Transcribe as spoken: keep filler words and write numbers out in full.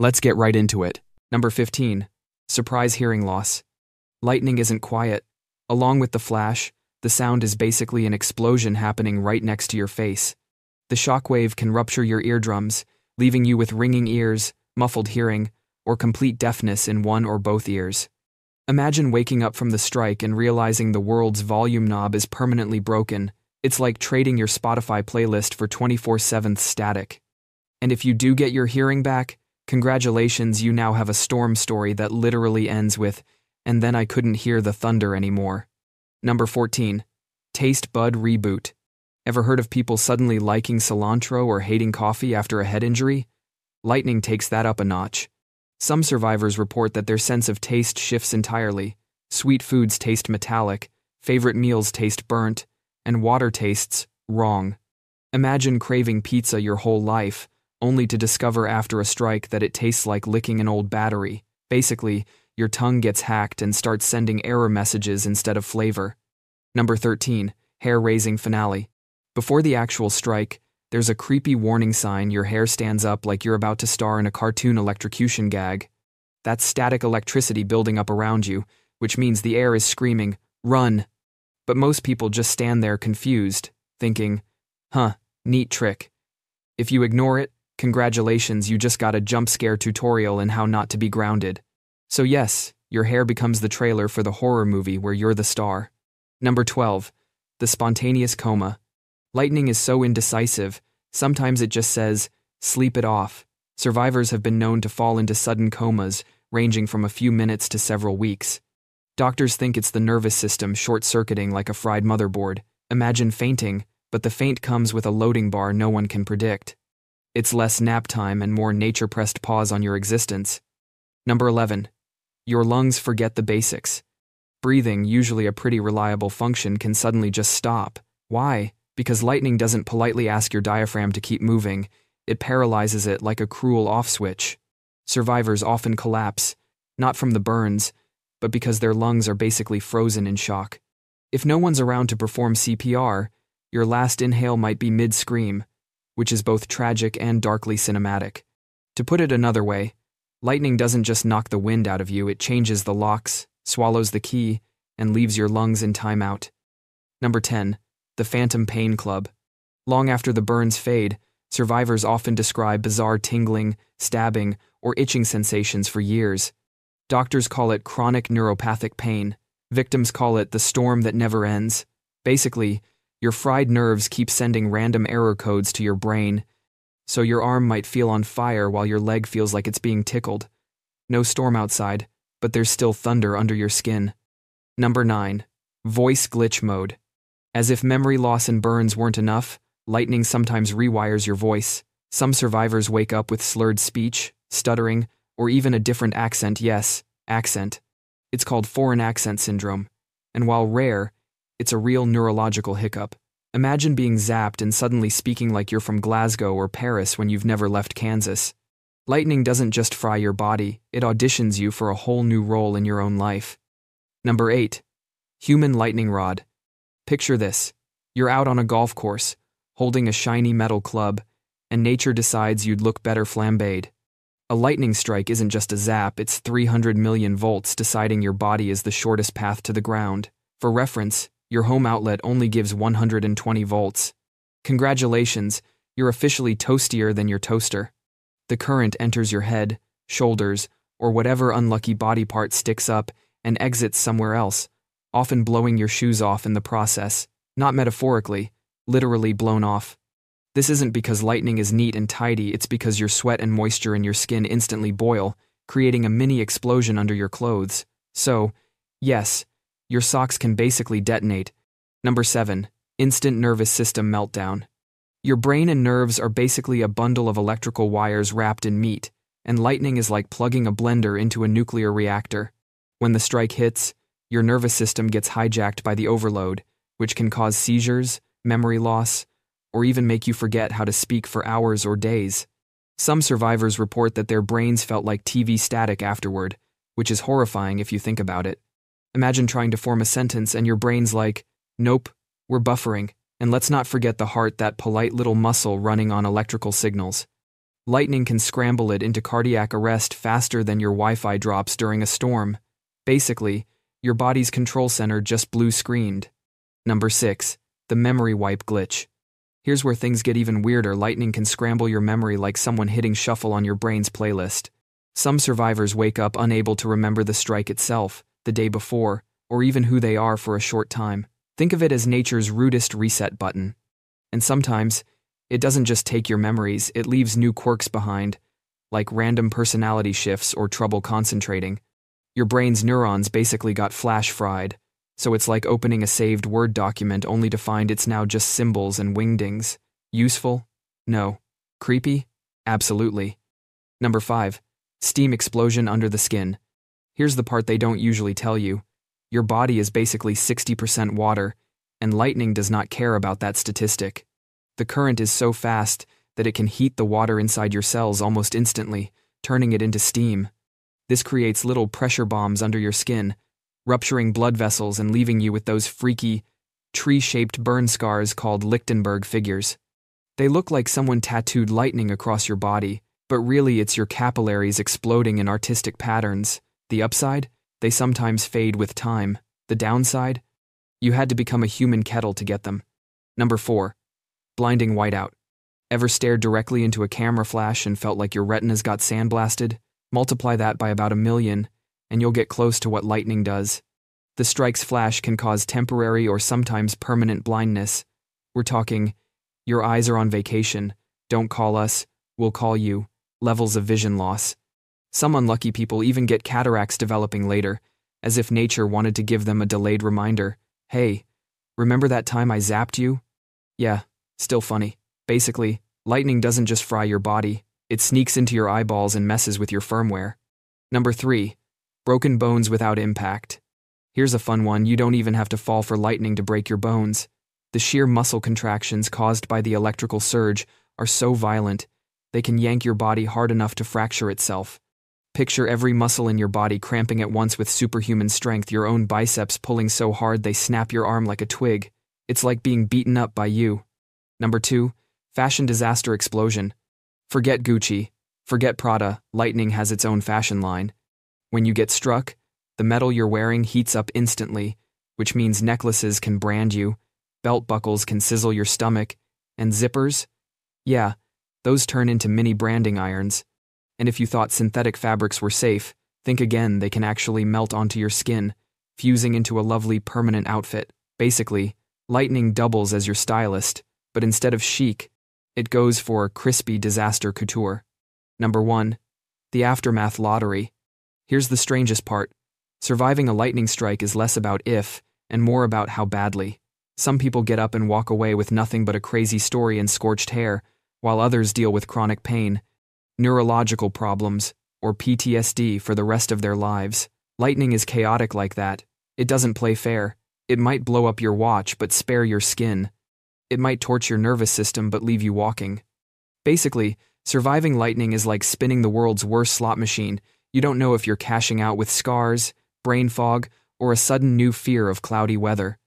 Let's get right into it. Number fifteen. Surprise hearing loss. Lightning isn't quiet. Along with the flash, the sound is basically an explosion happening right next to your face. The shockwave can rupture your eardrums, leaving you with ringing ears, muffled hearing, or complete deafness in one or both ears. Imagine waking up from the strike and realizing the world's volume knob is permanently broken. It's like trading your Spotify playlist for twenty-four seven static. And if you do get your hearing back, congratulations, you now have a storm story that literally ends with, "And then I couldn't hear the thunder anymore." Number fourteen. Taste bud reboot. Ever heard of people suddenly liking cilantro or hating coffee after a head injury? Lightning takes that up a notch. Some survivors report that their sense of taste shifts entirely. Sweet foods taste metallic, favorite meals taste burnt, and water tastes wrong. Imagine craving pizza your whole life, only to discover after a strike that it tastes like licking an old battery. Basically, your tongue gets hacked and starts sending error messages instead of flavor. Number thirteen. Hair-raising finale. Before the actual strike, there's a creepy warning sign. Your hair stands up like you're about to star in a cartoon electrocution gag. That's static electricity building up around you, which means the air is screaming, "Run!" But most people just stand there confused, thinking, "Huh, neat trick." If you ignore it, congratulations, you just got a jump scare tutorial in how not to be grounded. So yes, your hair becomes the trailer for the horror movie where you're the star. Number twelve. The spontaneous coma. Lightning is so indecisive, sometimes it just says, "Sleep it off." Survivors have been known to fall into sudden comas, ranging from a few minutes to several weeks. Doctors think it's the nervous system short-circuiting like a fried motherboard. Imagine fainting, but the faint comes with a loading bar no one can predict. It's less nap time and more nature-pressed pause on your existence. Number eleven. Your lungs forget the basics. Breathing, usually a pretty reliable function, can suddenly just stop. Why? Because lightning doesn't politely ask your diaphragm to keep moving, it paralyzes it like a cruel off switch. Survivors often collapse, not from the burns, but because their lungs are basically frozen in shock. If no one's around to perform C P R, your last inhale might be mid-scream, which is both tragic and darkly cinematic. To put it another way, lightning doesn't just knock the wind out of you, it changes the locks, swallows the key, and leaves your lungs in timeout. Number ten. The Phantom Pain Club. Long after the burns fade, survivors often describe bizarre tingling, stabbing, or itching sensations for years. Doctors call it chronic neuropathic pain. Victims call it the storm that never ends. Basically, your fried nerves keep sending random error codes to your brain, so your arm might feel on fire while your leg feels like it's being tickled. No storm outside, but there's still thunder under your skin. Number nine. Voice glitch mode. As if memory loss and burns weren't enough, lightning sometimes rewires your voice. Some survivors wake up with slurred speech, stuttering, or even a different accent. Yes, accent. It's called foreign accent syndrome. And while rare, it's a real neurological hiccup. Imagine being zapped and suddenly speaking like you're from Glasgow or Paris when you've never left Kansas. Lightning doesn't just fry your body, it auditions you for a whole new role in your own life. Number eight. Human lightning rod. Picture this. You're out on a golf course, holding a shiny metal club, and nature decides you'd look better flambéed. A lightning strike isn't just a zap, it's three hundred million volts deciding your body is the shortest path to the ground. For reference, your home outlet only gives one hundred twenty volts. Congratulations, you're officially toastier than your toaster. The current enters your head, shoulders, or whatever unlucky body part sticks up and exits somewhere else, often blowing your shoes off in the process. Not metaphorically, literally blown off. This isn't because lightning is neat and tidy, it's because your sweat and moisture in your skin instantly boil, creating a mini explosion under your clothes. So, yes, your socks can basically detonate. Number seven. Instant nervous system meltdown. Your brain and nerves are basically a bundle of electrical wires wrapped in meat, and lightning is like plugging a blender into a nuclear reactor. When the strike hits, your nervous system gets hijacked by the overload, which can cause seizures, memory loss, or even make you forget how to speak for hours or days. Some survivors report that their brains felt like T V static afterward, which is horrifying if you think about it. Imagine trying to form a sentence and your brain's like, "Nope, we're buffering." And let's not forget the heart, that polite little muscle running on electrical signals. Lightning can scramble it into cardiac arrest faster than your Wi-Fi drops during a storm. Basically, your body's control center just blue screened. Number six. The memory wipe glitch. Here's where things get even weirder. Lightning can scramble your memory like someone hitting shuffle on your brain's playlist. Some survivors wake up unable to remember the strike itself, the day before, or even who they are for a short time. Think of it as nature's rudest reset button. And sometimes, it doesn't just take your memories, it leaves new quirks behind, like random personality shifts or trouble concentrating. Your brain's neurons basically got flash fried, so it's like opening a saved Word document only to find it's now just symbols and wingdings. Useful? No. Creepy? Absolutely. Number five. Steam explosion under the skin. Here's the part they don't usually tell you. Your body is basically sixty percent water, and lightning does not care about that statistic. The current is so fast that it can heat the water inside your cells almost instantly, turning it into steam. This creates little pressure bombs under your skin, rupturing blood vessels and leaving you with those freaky, tree-shaped burn scars called Lichtenberg figures. They look like someone tattooed lightning across your body, but really it's your capillaries exploding in artistic patterns. The upside? They sometimes fade with time. The downside? You had to become a human kettle to get them. Number four. Blinding whiteout. Ever stared directly into a camera flash and felt like your retinas got sandblasted? Multiply that by about a million, and you'll get close to what lightning does. The strike's flash can cause temporary or sometimes permanent blindness. We're talking, your eyes are on vacation, don't call us, we'll call you. Levels of vision loss. Some unlucky people even get cataracts developing later, as if nature wanted to give them a delayed reminder. Hey, remember that time I zapped you? Yeah, still funny. Basically, lightning doesn't just fry your body, it sneaks into your eyeballs and messes with your firmware. Number three. Broken bones without impact. Here's a fun one. You don't even have to fall for lightning to break your bones. The sheer muscle contractions caused by the electrical surge are so violent, they can yank your body hard enough to fracture itself. Picture every muscle in your body cramping at once with superhuman strength, your own biceps pulling so hard they snap your arm like a twig. It's like being beaten up by you. Number two. Fashion disaster explosion. Forget Gucci. Forget Prada. Lightning has its own fashion line. When you get struck, the metal you're wearing heats up instantly, which means necklaces can brand you, belt buckles can sizzle your stomach, and zippers? Yeah. Those turn into mini branding irons. And if you thought synthetic fabrics were safe, think again. They can actually melt onto your skin, fusing into a lovely permanent outfit. Basically, lightning doubles as your stylist, but instead of chic, it goes for crispy disaster couture. Number one. The aftermath lottery. Here's the strangest part. Surviving a lightning strike is less about if, and more about how badly. Some people get up and walk away with nothing but a crazy story and scorched hair, while others deal with chronic pain, neurological problems, or P T S D for the rest of their lives. Lightning is chaotic like that. It doesn't play fair. It might blow up your watch but spare your skin. It might torch your nervous system but leave you walking. Basically, surviving lightning is like spinning the world's worst slot machine. You don't know if you're cashing out with scars, brain fog, or a sudden new fear of cloudy weather.